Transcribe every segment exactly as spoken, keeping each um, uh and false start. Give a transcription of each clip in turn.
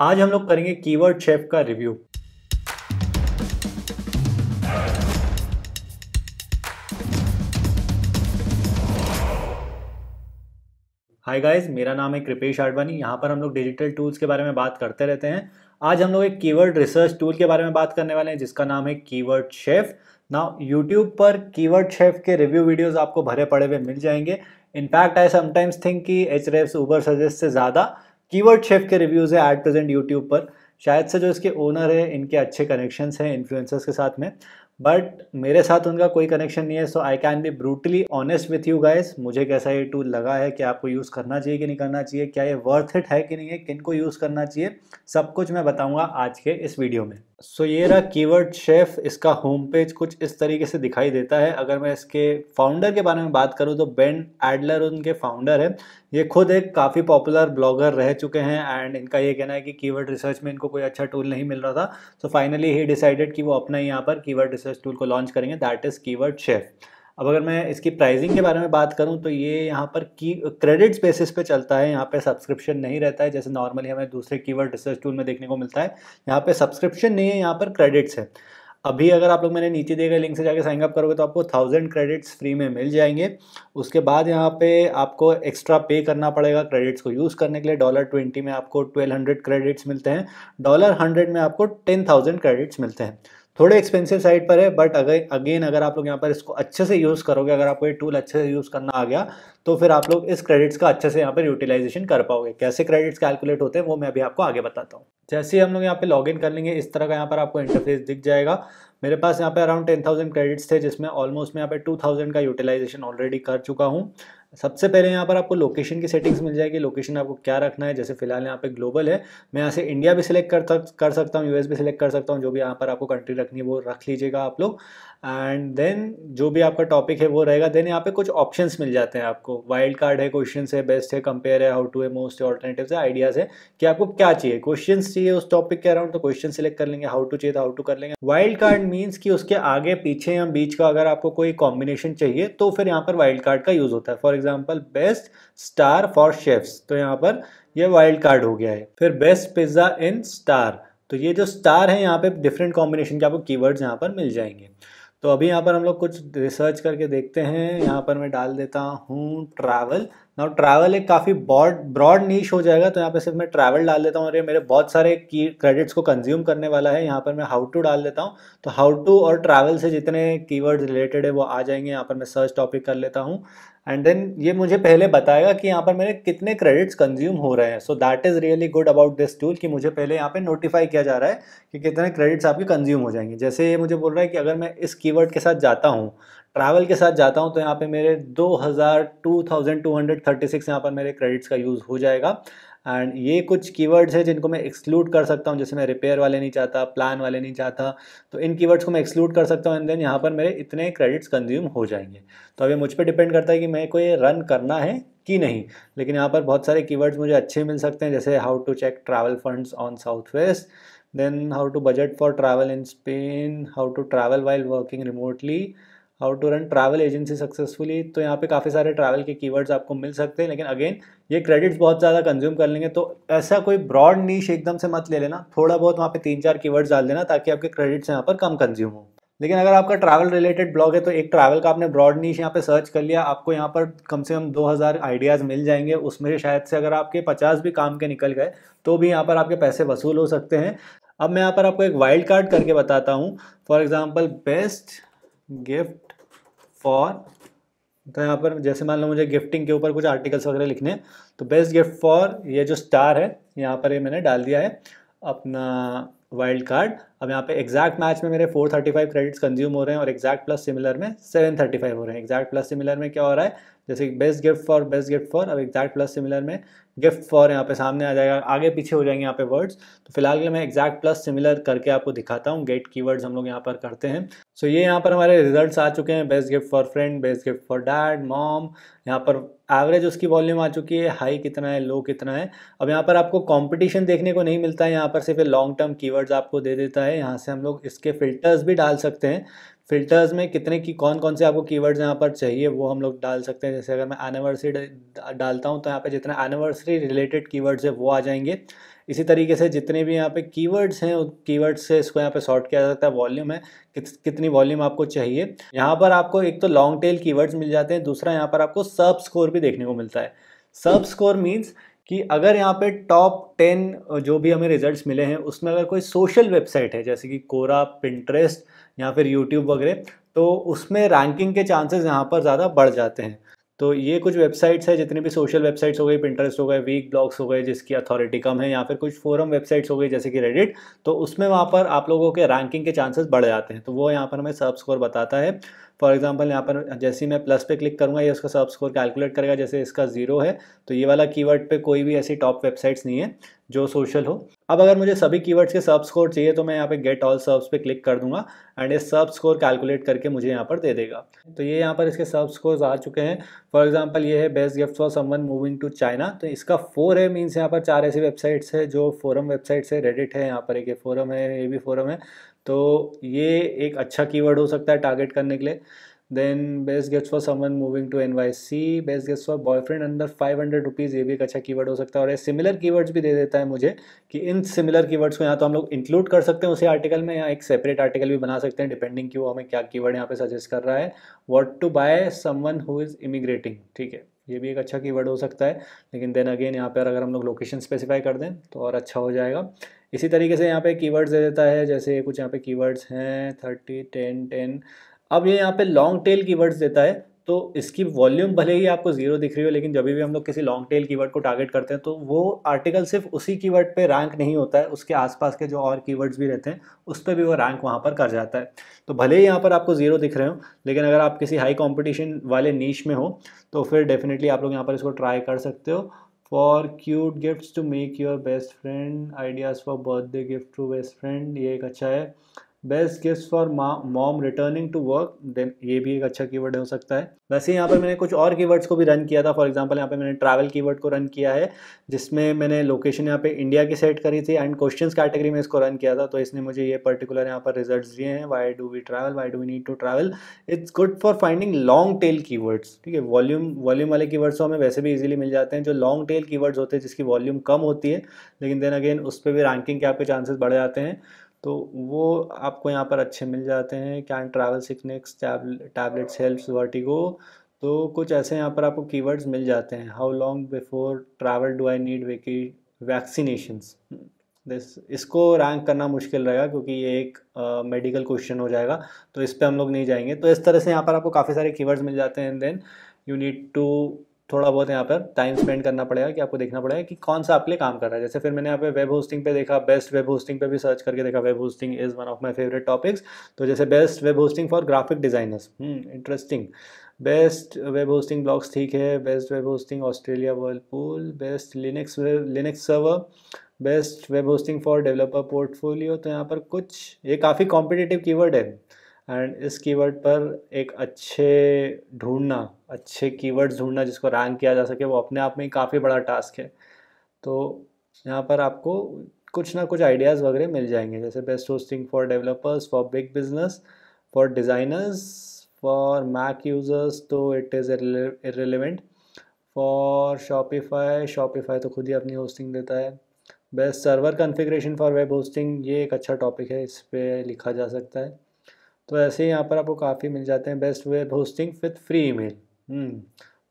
आज हम लोग करेंगे कीवर्ड शेफ का रिव्यू। हाय गाइस, मेरा नाम है कृपेश आडवाणी। यहाँ पर हम लोग डिजिटल टूल्स के बारे में बात करते रहते हैं। आज हम लोग एक कीवर्ड रिसर्च टूल के बारे में बात करने वाले हैं जिसका नाम है कीवर्ड शेफ। नाउ यूट्यूब पर कीवर्ड शेफ के रिव्यू वीडियोस आपको भरे पड़े हुए मिल जाएंगे। इनफैक्ट आई समटाइम्स थिंक कि एहरेफ्स उबरसजेस्ट से ज़्यादा कीवर्ड शेफ के रिव्यूज़ है एट प्रेजेंट यूट्यूब पर। शायद से जो इसके ओनर है इनके अच्छे कनेक्शंस हैं इन्फ्लुएंसर्स के साथ में, बट मेरे साथ उनका कोई कनेक्शन नहीं है। So I can be brutally honest with you guys, मुझे कैसा ये टूल लगा है, क्या आपको यूज़ करना चाहिए कि नहीं करना चाहिए, क्या ये वर्थ इट है कि नहीं है, किन को यूज़ करना चाहिए, सब कुछ मैं बताऊंगा आज के इस वीडियो में। सो so, ये रहा कीवर्ड शेफ। इसका होम पेज कुछ इस तरीके से दिखाई देता है। अगर मैं इसके फाउंडर के बारे में बात करूँ तो बेन एडलर उनके फाउंडर हैं। ये खुद एक काफ़ी पॉपुलर ब्लॉगर रह चुके हैं एंड इनका ये कहना है कि कीवर्ड रिसर्च में इनको कोई अच्छा टूल नहीं मिल रहा था। सो फाइनली ही डिसाइडेड कि वो अपना ही यहाँ पर कीवर्ड रिसर्च टूल को लॉन्च करेंगे, दैट इज़ कीवर्ड शेफ। अब अगर मैं इसकी प्राइसिंग के बारे में बात करूं तो ये यहाँ पर की क्रेडिट्स बेसिस पे चलता है। यहाँ पे सब्सक्रिप्शन नहीं रहता है जैसे नॉर्मली हमें दूसरे कीवर्ड रिसर्च टूल में देखने को मिलता है। यहाँ पे सब्सक्रिप्शन नहीं है, यहाँ पर क्रेडिट्स है। अभी अगर आप लोग मैंने नीचे दिए गए लिंक से जाके साइन अप करोगे तो आपको थाउजेंड क्रेडिट्स फ्री में मिल जाएंगे। उसके बाद यहाँ पे आपको एक्स्ट्रा पे करना पड़ेगा क्रेडिट्स को यूज़ करने के लिए। डॉलर ट्वेंटी में आपको ट्वेल्व हंड्रेड क्रेडिट्स मिलते हैं, डॉलर हंड्रेड में आपको टेन थाउजेंड क्रेडिट्स मिलते हैं। थोड़े एक्सपेंसिव साइड पर है, बट अगर अगेन अगर आप लोग यहाँ पर इसको अच्छे से यूज़ करोगे, अगर आपको ये टूल अच्छे से यूज़ करना आ गया तो फिर आप लोग इस क्रेडिट्स का अच्छे से यहाँ पर यूटिलाइजेशन कर पाओगे। कैसे क्रेडिट्स कैलकुलेट होते हैं वो मैं अभी आपको आगे बताता हूँ। जैसे ही हम लोग यहाँ पे लॉग इन कर लेंगे इस तरह का यहाँ पर आपको इंटरफेस दिख जाएगा। मेरे पास यहाँ पे अराउंड टेन थाउजेंड क्रेडिट्स थे जिसमें ऑलमोस्ट मैं यहाँ पे टू थाउजेंड का यूटिलाइजेशन ऑलरेडी कर चुका हूँ। सबसे पहले यहाँ पर आपको लोकेशन की सेटिंग्स मिल जाएगी, लोकेशन आपको क्या रखना है। जैसे फिलहाल यहाँ पे ग्लोबल है, मैं यहाँ से इंडिया भी सिलेक्ट कर कर सकता हूँ, यूएस भी सिलेक्ट कर सकता हूँ। जो भी यहाँ पर आपको कंट्री रखनी है वो रख लीजिएगा आप लोग। एंड देन जो भी आपका टॉपिक है वो रहेगा। देन यहाँ पे कुछ ऑप्शंस मिल जाते हैं आपको, वाइल्ड कार्ड है, क्वेश्चंस है, बेस्ट है, कंपेयर है, हाउ टू है, मोस्ट है, ऑल्टरनेटिव्स है, आइडियाज़ है कि आपको क्या चाहिए। क्वेश्चंस चाहिए उस टॉपिक के अराउंड तो क्वेश्चन सिलेक्ट कर लेंगे, हाउ टू चाहिए तो हाउ टू कर लेंगे। वाइल्ड कार्ड मीन्स कि उसके आगे पीछे या बीच का अगर आपको कोई कॉम्बिनेशन चाहिए तो फिर यहाँ पर वाइल्ड कार्ड का यूज़ होता है। For example best star for chefs, तो यहाँ पर यह वाइल्ड कार्ड हो गया है। फिर बेस्ट पिज्ज़ा इन स्टार, तो ये जो स्टार है यहाँ पे डिफरेंट कॉम्बिनेशन के आपको कीवर्ड्स यहाँ पर मिल जाएंगे। तो अभी यहाँ पर हम लोग कुछ रिसर्च करके देखते हैं। यहाँ पर मैं डाल देता हूँ ट्रैवल। नाउ ट्रैवल एक काफ़ी ब्रॉड ब्रॉड नीश हो जाएगा, तो यहाँ पे सिर्फ मैं ट्रैवल डाल देता हूँ और ये मेरे बहुत सारे की क्रेडिट्स को कंज्यूम करने वाला है। यहाँ पर मैं हाउ टू डाल देता हूँ, तो हाउ टू और ट्रैवल से जितने कीवर्ड रिलेटेड है वो आ जाएंगे। यहाँ पर मैं सर्च टॉपिक कर लेता हूँ एंड देन ये मुझे पहले बताएगा कि यहाँ पर मेरे कितने क्रेडिट्स कंज्यूम हो रहे हैं। So that is really good about this tool कि मुझे पहले यहाँ पे नोटिफाई किया जा रहा है कि कितने क्रेडिट्स आपके कंज्यूम हो जाएंगे। जैसे ये मुझे बोल रहा है कि अगर मैं इस कीवर्ड के साथ जाता हूँ, ट्रैवल के साथ जाता हूँ, तो यहाँ पे मेरे दो हज़ार two thousand two hundred thirty six यहाँ पर मेरे क्रेडिट्स का यूज़ हो जाएगा। एंड ये कुछ कीवर्ड्स है जिनको मैं एक्सक्लूड कर सकता हूँ, जैसे मैं रिपेयर वाले नहीं चाहता, प्लान वाले नहीं चाहता, तो इन कीवर्ड्स को मैं एक्सक्लूड कर सकता हूँ एंड देन यहाँ पर मेरे इतने क्रेडिट्स कंज्यूम हो जाएंगे। तो अब ये मुझ पे डिपेंड करता है कि मेरे को ये रन करना है कि नहीं, लेकिन यहाँ पर बहुत सारे कीवर्ड्स मुझे अच्छे मिल सकते हैं जैसे how to check travel funds on south west, then how to budget for travel in Spain, how to travel while working remotely, how to run travel agency successfully. तो यहाँ पे काफ़ी सारे ट्रैवल के कीवर्ड्स आपको मिल सकते हैं, लेकिन अगेन ये क्रेडिट्स बहुत ज़्यादा कंज्यूम कर लेंगे। तो ऐसा कोई ब्रॉड नीश एकदम से मत ले लेना, थोड़ा बहुत वहाँ पे तीन चार कीवर्ड्स डाल देना ताकि आपके क्रेडिट्स यहाँ पर कम कंज्यूम हो। लेकिन अगर आपका ट्रैवल रिलेटेड ब्लॉग है तो एक ट्रैवल का आपने ब्रॉड नीश यहाँ पे सर्च कर लिया, आपको यहाँ पर कम से कम दो हज़ार आइडियाज़ मिल जाएंगे। उसमें शायद से अगर आपके पचास भी काम के निकल गए तो भी यहाँ पर आपके पैसे वसूल हो सकते हैं। अब मैं यहाँ पर आपको एक वाइल्ड कार्ड करके बताता हूँ। For example best gift for, तो यहाँ पर जैसे मान लो मुझे गिफ्टिंग के ऊपर कुछ आर्टिकल्स वगैरह लिखने हैं, तो बेस्ट गिफ्ट फॉर ये जो स्टार है यहाँ पर ये मैंने डाल दिया है अपना वाइल्ड कार्ड। अब यहाँ पे एग्जैक्ट मैच में मेरे चार सौ पैंतीस क्रेडिट्स कंज्यूम हो रहे हैं और एग्जैक्ट प्लस सिमिलर में सात सौ पैंतीस हो रहे हैं। एग्जैक्ट प्लस सिमिलर में क्या हो रहा है, जैसे best gift for best gift for, अब एग्जैक्ट प्लस सिमिलर में गिफ्ट फॉर यहाँ पे सामने आ जाएगा, आगे पीछे हो जाएंगे यहाँ पे वर्ड्स। तो फिलहाल के लिए मैं एग्जैक्ट प्लस सिमिलर करके आपको दिखाता हूँ, गेट कीवर्ड्स हम लोग यहाँ पर करते हैं। सो so, ये यहाँ पर हमारे रिजल्ट्स आ चुके हैं, best gift for friend, best gift for dad mom. यहाँ पर एवरेज उसकी वॉल्यूम आ चुकी है, हाई कितना है, लो कितना है। अब यहाँ पर आपको कॉम्पिटिशन देखने को नहीं मिलता है, यहाँ पर सिर्फ लॉन्ग टर्म कीवर्ड्स आपको दे देता है। यहाँ से हम लोग इसके फिल्टर्स भी डाल सकते हैं। फिल्टर्स में कितने की कौन कौन से आपको कीवर्ड्स यहाँ पर चाहिए वो हम लोग डाल सकते हैं। जैसे अगर मैं एनिवर्सरी डालता हूँ तो यहाँ पे जितने एनिवर्सरी रिलेटेड कीवर्ड्स है वो आ जाएंगे। इसी तरीके से जितने भी यहाँ पे कीवर्ड्स हैं उन कीवर्ड्स से इसको यहाँ पे सॉर्ट किया जा सकता है। वॉल्यूम है कित, कितनी वॉल्यूम आपको चाहिए। यहाँ पर आपको एक तो लॉन्ग टेल कीवर्ड्स मिल जाते हैं, दूसरा यहाँ पर आपको सब स्कोर भी देखने को मिलता है। सब स्कोर मीन्स कि अगर यहाँ पे टॉप टेन जो भी हमें रिजल्ट्स मिले हैं उसमें अगर कोई सोशल वेबसाइट है जैसे कि कोरा, पिंटरेस्ट या फिर यूट्यूब वगैरह, तो उसमें रैंकिंग के चांसेस यहाँ पर ज़्यादा बढ़ जाते हैं। तो ये कुछ वेबसाइट्स है, जितनी भी सोशल वेबसाइट्स हो गई, पिंटरेस्ट हो गए, वीक ब्लॉग्स हो गए जिसकी अथॉरिटी कम है, या फिर कुछ फोरम वेबसाइट्स हो गई जैसे कि रेडिट, तो उसमें वहाँ पर आप लोगों के रैंकिंग के चांसेस बढ़ जाते हैं। तो वो यहाँ पर हमें सब स्कोर बताता है। फॉर एग्जांपल यहाँ पर जैसे ही मैं प्लस पे क्लिक करूँगा ये उसका सब स्कोर कैलकुलेट करेगा। जैसे इसका जीरो है तो ये वाला कीवर्ड पे कोई भी ऐसी टॉप वेबसाइट्स नहीं है जो सोशल हो। अब अगर मुझे सभी कीवर्ड्स के सब स्कोर चाहिए तो मैं यहाँ पे गेट ऑल सर्ब्स पे क्लिक कर दूंगा एंड ये सब स्कोर कैलकुलेट करके मुझे यहाँ पर दे देगा। तो ये यहाँ पर इसके सब स्कोर्स आ चुके हैं। फॉर एग्जांपल ये है best gift for someone moving to China, तो इसका फोर है। मीन्स यहाँ पर चार ऐसी वेबसाइट्स है जो फोरम वेबसाइट्स है, रेडिट है, यहाँ पर एक ये फोरम है, ये भी फोरम है, तो ये एक अच्छा कीवर्ड हो सकता है टारगेट करने के लिए। Then best gifts for someone moving to N Y C, best gifts for boyfriend under five hundred rupees, ये भी एक अच्छा कीवर्ड हो सकता है। और ये सिमिलर कीवर्ड्स भी दे देता है मुझे कि इन सिमिलर कीवर्ड्स को यहाँ तो हम लोग इंक्लूड कर सकते हैं उसी आर्टिकल में या एक सेपरेट आर्टिकल भी बना सकते हैं डिपेंडिंग कि वो हमें क्या कीवर्ड यहाँ पे सजेस्ट कर रहा है। What to buy someone who is immigrating, ठीक है, ये भी एक अच्छा कीवर्ड हो सकता है। लेकिन देन अगेन यहाँ पर अगर हम लोग लोकेशन स्पेसिफाई कर दें तो और अच्छा हो जाएगा। इसी तरीके से यहाँ पे कीवर्ड्स दे देता है, जैसे कुछ यहाँ पे कीवर्ड्स हैं थर्टी, टेन, टेन। अब ये यहाँ पे लॉन्ग टेल कीवर्ड्स देता है, तो इसकी वॉल्यूम भले ही आपको जीरो दिख रही हो लेकिन जब भी हम लोग किसी लॉन्ग टेल कीवर्ड को टारगेट करते हैं तो वो आर्टिकल सिर्फ उसी कीवर्ड पे रैंक नहीं होता है, उसके आसपास के जो और कीवर्ड्स भी रहते हैं उस पर भी वो रैंक वहाँ पर कर जाता है। तो भले ही यहाँ पर आपको जीरो दिख रहे हो लेकिन अगर आप किसी हाई कॉम्पिटिशन वाले नीश में हो तो फिर डेफिनेटली आप लोग यहाँ पर इसको ट्राई कर सकते हो। For cute gifts to make your best friend, ideas for birthday gift to best friend, ये एक अच्छा है। Best gifts for mom returning to work, then ये भी एक अच्छा कीवर्ड हो सकता है। वैसे यहाँ पर मैंने कुछ और कीवर्ड्स को भी रन किया था। फॉर एग्जांपल यहाँ पे मैंने ट्रैवल कीवर्ड को रन किया है जिसमें मैंने लोकेशन यहाँ पे इंडिया की सेट करी थी एंड क्वेश्चंस कैटेगरी में इसको रन किया था, तो इसने मुझे ये पर्टिकुलर यहाँ पर रिजल्ट्स दिए हैं। Why do we travel, why do we need to travel, it's good for finding long tail keywords, ठीक है। वॉल्यूम वॉल्यूम वाले कीवर्ड्स तो हमें वैसे भी ईजिली मिल जाते हैं, जो लॉन्ग टेल कीवर्ड्स होते हैं जिसकी वॉल्यूम कम होती है लेकिन देन अगेन उस पर भी रैंकिंग के आपके चांसेस बढ़ जाते हैं, तो वो आपको यहाँ पर अच्छे मिल जाते हैं। Can travel sickness, tablets helps vertigo, तो कुछ ऐसे यहाँ पर आपको कीवर्ड्स मिल जाते हैं। How long before travel do I need vaccinations, this इसको रैंक करना मुश्किल रहेगा क्योंकि ये एक मेडिकल क्वेश्चन हो जाएगा, तो इस पर हम लोग नहीं जाएंगे। तो इस तरह से यहाँ पर आपको काफ़ी सारे कीवर्ड्स मिल जाते हैं। And then you need to थोड़ा बहुत यहाँ पर टाइम स्पेंड करना पड़ेगा कि आपको देखना पड़ेगा कि कौन सा आपके लिए काम कर रहा है। जैसे फिर मैंने यहाँ पे वेब होस्टिंग पे देखा, बेस्ट वेब होस्टिंग पे भी सर्च करके देखा, web hosting is one of my favourite topics, तो जैसे best web hosting for graphic designers, interesting. Best web hosting blogs, ठीक है। Best web hosting Australia Whirlpool, best Linux Linux server, best web hosting for developer portfolio, तो यहाँ पर कुछ ये काफ़ी कॉम्पिटिटिव कीवर्ड है एंड इस कीवर्ड पर एक अच्छे ढूंढना अच्छे कीवर्ड्स ढूंढना जिसको रैंक किया जा सके वो अपने आप में ही काफ़ी बड़ा टास्क है। तो यहाँ पर आपको कुछ ना कुछ आइडियाज़ वगैरह मिल जाएंगे, जैसे best hosting for developers, for big business, for designers, for Mac users, तो it is irrelevant, for Shopify, Shopify तो खुद ही अपनी होस्टिंग देता है। Best server configuration for web hosting, ये एक अच्छा टॉपिक है, इस पर लिखा जा सकता है। तो ऐसे ही यहाँ पर आपको काफ़ी मिल जाते हैं। Best web hosting with free email,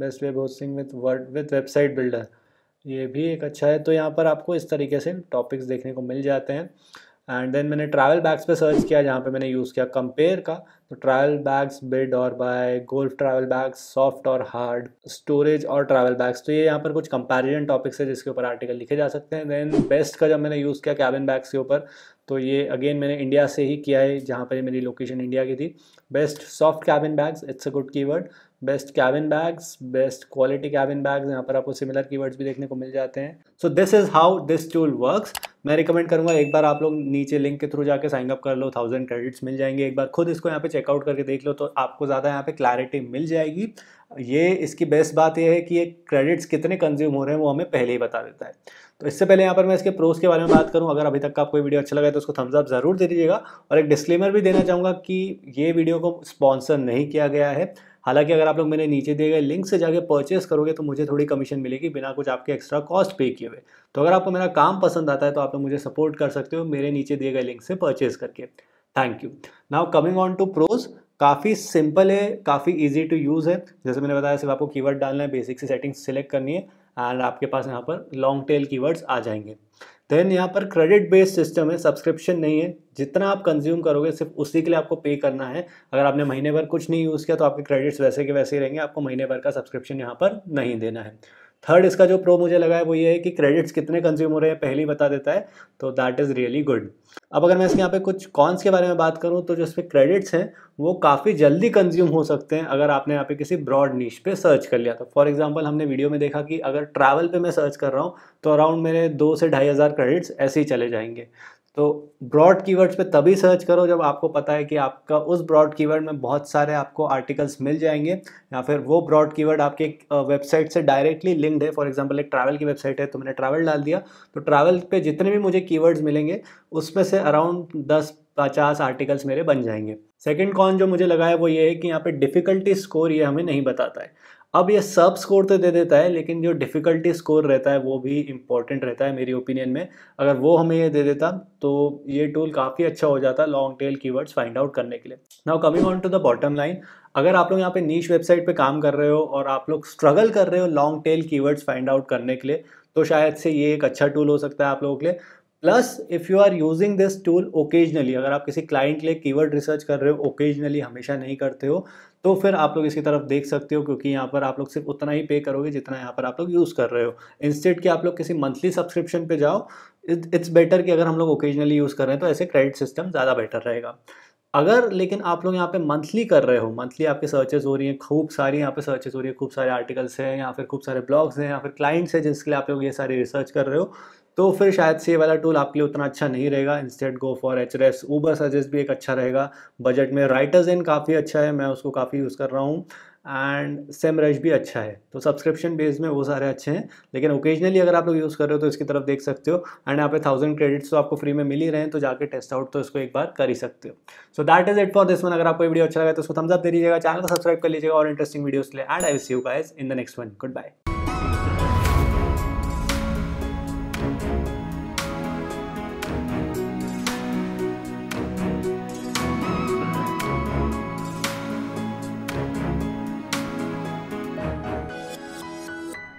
best web hosting with word with website builder, ये भी एक अच्छा है। तो यहाँ पर आपको इस तरीके से टॉपिक्स देखने को मिल जाते हैं। एंड देन मैंने ट्रैवल बैग्स पे सर्च किया जहाँ पे मैंने यूज़ किया कंपेयर का, तो ट्रैवल बैग्स बिड और buy, golf travel bags, soft और हार्ड, स्टोरेज और ट्रैवल बैग्स, तो ये यहाँ पर कुछ कंपैरिजन टॉपिक्स है जिसके ऊपर आर्टिकल लिखे जा सकते हैं। देन बेस्ट का जब मैंने यूज़ किया कैबिन बैग्स के ऊपर, तो ये अगेन मैंने इंडिया से ही किया है जहाँ पर मेरी लोकेशन इंडिया की थी। Best soft cabin bags, it's a good keyword. Best cabin bags, best quality cabin bags, यहाँ पर आपको सिमिलर कीवर्ड्स भी देखने को मिल जाते हैं। So this is how this tool works. मैं रिकमेंड करूँगा एक बार आप लोग नीचे लिंक के थ्रू जाके साइन अप कर लो, थाउजेंड क्रेडिट्स मिल जाएंगे। एक बार खुद इसको यहाँ पे चेकआउट करके देख लो तो आपको ज़्यादा यहाँ पे क्लैरिटी मिल जाएगी। ये इसकी बेस्ट बात यह है कि ये क्रेडिट्स कितने कंज्यूम हो रहे हैं वो हमें पहले ही बता देता है। तो इससे पहले यहाँ पर मैं इसके प्रोस के बारे में बात करूँ, अगर अभी तक का आपको वीडियो अच्छा लगा है तो उसको थम्स अप ज़रूर दे दीजिएगा। और एक डिस्क्लेमर भी देना चाहूँगा कि ये वीडियो को स्पॉन्सर नहीं किया गया है, हालांकि अगर आप लोग मेरे नीचे दिए गए लिंक से जाके परचेस करोगे तो मुझे थोड़ी कमीशन मिलेगी बिना कुछ आपके एक्स्ट्रा कॉस्ट पे किए हुए। तो अगर आपको मेरा काम पसंद आता है तो आप लोग मुझे सपोर्ट कर सकते हो मेरे नीचे दिए गए लिंक से परचेस करके। Thank you. Now coming on to pros, काफ़ी सिंपल है, काफ़ी इजी टू यूज़ है। जैसे मैंने बताया सिर्फ आपको कीवर्ड डालना है, बेसिक से सेटिंग्स सिलेक्ट करनी है एंड आपके पास यहाँ पर लॉन्ग टेल कीवर्ड्स आ जाएंगे। देन यहाँ पर क्रेडिट बेस्ड सिस्टम है, सब्सक्रिप्शन नहीं है। जितना आप कंज्यूम करोगे सिर्फ उसी के लिए आपको पे करना है। अगर आपने महीने भर कुछ नहीं यूज़ किया तो आपके क्रेडिट्स वैसे के वैसे ही रहेंगे, आपको महीने भर का सब्सक्रिप्शन यहाँ पर नहीं देना है। थर्ड इसका जो प्रो मुझे लगा है वो ये है कि क्रेडिट्स कितने कंज्यूम हो रहे हैं पहले ही बता देता है, तो दैट इज़ रियली गुड। अब अगर मैं इसके यहाँ पे कुछ कॉन्स के बारे में बात करूँ तो जो इसमें क्रेडिट्स हैं वो काफ़ी जल्दी कंज्यूम हो सकते हैं अगर आपने यहाँ पे किसी ब्रॉड नीश पे सर्च कर लिया। तो फॉर एग्जांपल हमने वीडियो में देखा कि अगर ट्रैवल पे मैं सर्च कर रहा हूँ तो अराउंड मेरे दो से ढाई हज़ार क्रेडिट्स ऐसे ही चले जाएंगे। तो ब्रॉड कीवर्ड्स पे तभी सर्च करो जब आपको पता है कि आपका उस ब्रॉड कीवर्ड में बहुत सारे आपको आर्टिकल्स मिल जाएंगे या फिर वो ब्रॉड कीवर्ड आपके वेबसाइट से डायरेक्टली लिंक्ड है। फॉर एग्जांपल एक ट्रैवल की वेबसाइट है तो मैंने ट्रैवल डाल दिया तो ट्रैवल पे जितने भी मुझे कीवर्ड्स मिलेंगे उसमें से अराउंड दस पचास आर्टिकल्स मेरे बन जाएंगे। सेकेंड कॉन जो मुझे लगा है वो ये है कि यहाँ पर डिफ़िकल्टी स्कोर ये हमें नहीं बताता है। अब ये सब स्कोर तो दे देता है लेकिन जो डिफ़िकल्टी स्कोर रहता है वो भी इम्पॉर्टेंट रहता है मेरी ओपिनियन में। अगर वो हमें ये दे देता तो ये टूल काफ़ी अच्छा हो जाता long tail keywords find out करने के लिए। Now coming on to the bottom line, अगर आप लोग यहाँ पे नीश वेबसाइट पे काम कर रहे हो और आप लोग स्ट्रगल कर रहे हो long tail keywords find out करने के लिए तो शायद से ये एक अच्छा टूल हो सकता है आप लोगों के लिए। Plus if you are using this tool occasionally, अगर आप किसी क्लाइंट के लिए कीवर्ड रिसर्च कर रहे हो ओकेजनली, हमेशा नहीं करते हो, तो फिर आप लोग इसकी तरफ देख सकते हो क्योंकि यहाँ पर आप लोग सिर्फ उतना ही पे करोगे जितना यहाँ पर आप लोग यूज़ कर रहे हो। इंस्टेड कि आप लोग किसी मंथली सब्सक्रिप्शन पे जाओ, इट्स बेटर कि अगर हम लोग ओकेजनली यूज़ कर रहे हैं तो ऐसे क्रेडिट सिस्टम ज़्यादा बेटर रहेगा। अगर लेकिन आप लोग यहाँ पे मंथली कर रहे हो, मंथली आपके सर्चेस हो रही हैं, खूब सारी यहाँ पे सर्चेस हो रही है, खूब सारे आर्टिकल्स हैं या फिर खूब सारे ब्लॉग्स हैं या फिर क्लाइंट्स हैं जिसके लिए आप लोग ये सारी रिसर्च कर रहे हो, तो फिर शायद से ये वाला टूल आपके लिए उतना अच्छा नहीं रहेगा। इंस्टेड गो फॉर एहरेफ्स, ऊबरसजेस्ट भी एक अच्छा रहेगा बजट में, राइटर्स इन काफ़ी अच्छा है, मैं उसको काफ़ी यूज़ कर रहा हूँ, एंड सेमरश भी अच्छा है। तो सब्सक्रिप्शन बेस में वो सारे अच्छे हैं लेकिन ओकेजनली अगर आप लोग यूज़ कर रहे हो तो इसकी तरफ देख सकते हो। एंड यहाँ पे थाउजेंड क्रेडिट्स तो आपको फ्री में मिल ही रहे हैं तो जाके टेस्ट आउट तो इसको एक बार कर ही सकते हो। So that is it for this one. अगर आपको वीडियो अच्छा लगा तो उसको थम्स अप दे दीजिएगा, चैनल को सब्सक्राइब कर लीजिएगा और इंटरेस्टिंग वीडियोस के लिए, and I will see you guys in the next one. Good bye.